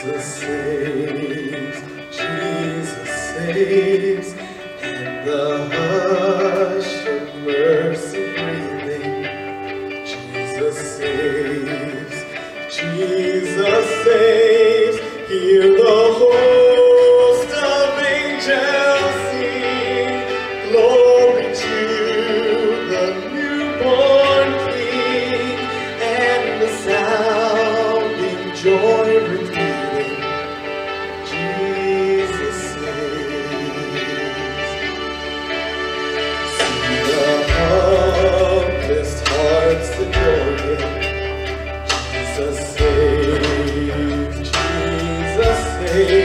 Jesus saves, Jesus saves, in the hush of mercy breathing. Jesus saves, Jesus saves, hear the host of angels sing, glory to the newborn King, and the sounding joy repeating, Jesus saves. See the humblest hearts adoring, Jesus saves, Jesus saves.